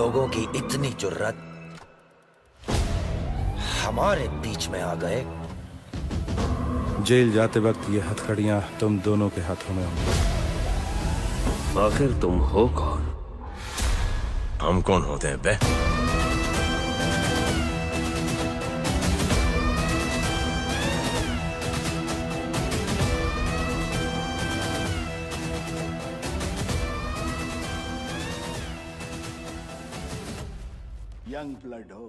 लोगों की इतनी जुर्रत, हमारे बीच में आ गए। जेल जाते वक्त ये हथकड़ियां तुम दोनों के हाथों में होंगी। आखिर तुम हो कौन? हम कौन होते हैं बे? यंग ब्लड हो।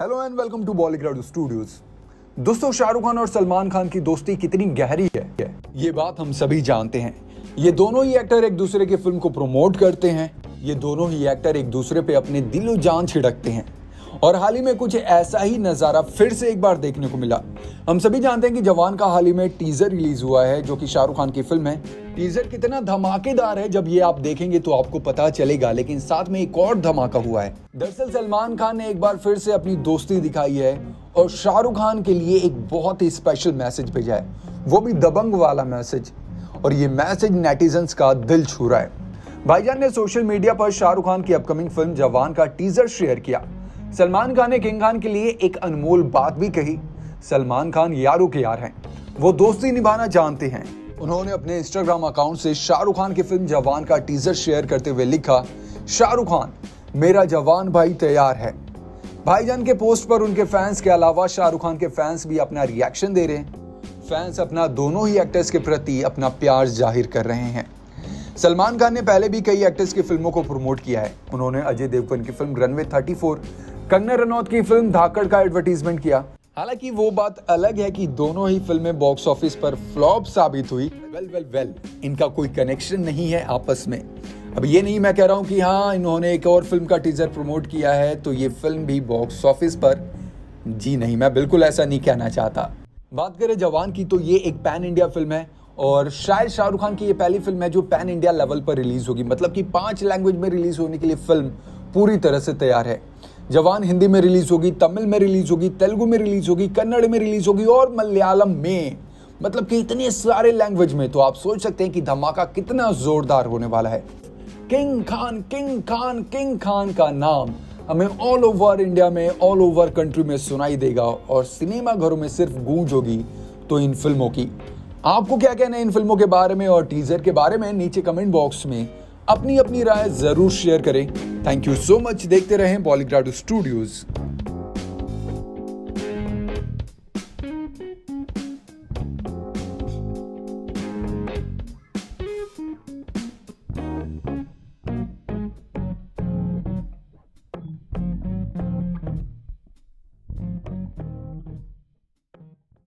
Hello and welcome to Bollygrad studios. दोस्तों, शाहरुख खान और सलमान खान की दोस्ती कितनी गहरी है ये बात हम सभी जानते हैं। ये दोनों ही एक्टर एक दूसरे के फिल्म को प्रमोट करते हैं। ये दोनों ही एक्टर एक दूसरे पे अपने दिलो जान छिड़कते हैं और हाल ही में कुछ ऐसा ही नज़ारा फिर से एक बार देखने को मिला। हम सभी जानते हैं कि जवान का हाल ही में टीजर रिलीज हुआ है जो कि शाहरुख खान की फिल्म है। टीजर कितना धमाकेदार है, जब ये आप देखेंगे तो आपको पता चलेगा, लेकिन साथ में एक और धमाका हुआ है। दरअसल सलमान खान ने एक बार फिर से अपनी दोस्ती दिखाई है और शाहरुख खान के लिए एक बहुत ही स्पेशल मैसेज भेजा है, वो भी दबंग वाला मैसेज। और ये मैसेज नेटिजन्स का दिल छू रहा है। भाईजान ने सोशल मीडिया पर शाहरुख खान की अपकमिंग फिल्म जवान का टीजर शेयर किया। सलमान खान ने किंग खान के लिए एक अनमोल बात भी कही। सलमान खान यारों के यार हैं, वो दोस्ती निभाना जानते हैं। उन्होंने अपने इंस्टाग्राम अकाउंट से शाहरुख खान की फिल्म जवान का टीजर शेयर करते हुए लिखा, शाहरुख खान मेरा जवान भाई तैयार है। भाईजान के पोस्ट पर उनके फैंस के अलावा शाहरुख खान के फैंस भी अपना रिएक्शन दे रहे हैं। फैंस अपना दोनों ही एक्टर्स के प्रति अपना प्यार जाहिर कर रहे हैं। सलमान खान ने पहले भी कई एक्टर्स की फिल्मों को प्रमोट किया है। उन्होंने अजय देवगन की फिल्म रनवे 34, करन रणौत की फिल्म धाकड़ का एडवर्टीजमेंट किया। हालांकि वो बात अलग है कि दोनों ही फिल्में बॉक्स ऑफिस पर फ्लॉप साबित हुई। वेल, इनका कोई कनेक्शन नहीं है आपस में। अब ये नहीं मैं कह रहा हूँ कि हाँ इन्होंने एक और फिल्म का टीजर प्रमोट किया है तो ये फिल्म भी बॉक्स ऑफिस पर, जी नहीं, मैं बिल्कुल ऐसा नहीं कहना चाहता। बात करें जवान की तो ये एक पैन इंडिया फिल्म है और शायद शाहरुख खान की ये पहली फिल्म है जो पैन इंडिया लेवल पर रिलीज होगी, मतलब कि 5 लैंग्वेज में रिलीज होने के लिए फिल्म पूरी तरह से तैयार है। जवान हिंदी में रिलीज होगी, तमिल में रिलीज होगी, तेलुगु में रिलीज होगी, कन्नड़ में रिलीज होगी और मलयालम में, मतलब कि इतने सारे लैंग्वेज में। तो आप सोच सकते हैं कि धमाका कितना जोरदार होने वाला है। किंग खान का नाम हमें ऑल ओवर इंडिया में, ऑल ओवर कंट्री में सुनाई देगा और सिनेमा घरों में सिर्फ गूंज होगी। तो इन फिल्मों की आपको क्या कहना है, इन फिल्मों के बारे में और टीजर के बारे में, नीचे कमेंट बॉक्स में अपनी अपनी राय जरूर शेयर करें। Thank you so much. देखते रहें बॉलीग्राड स्टूडियोज़।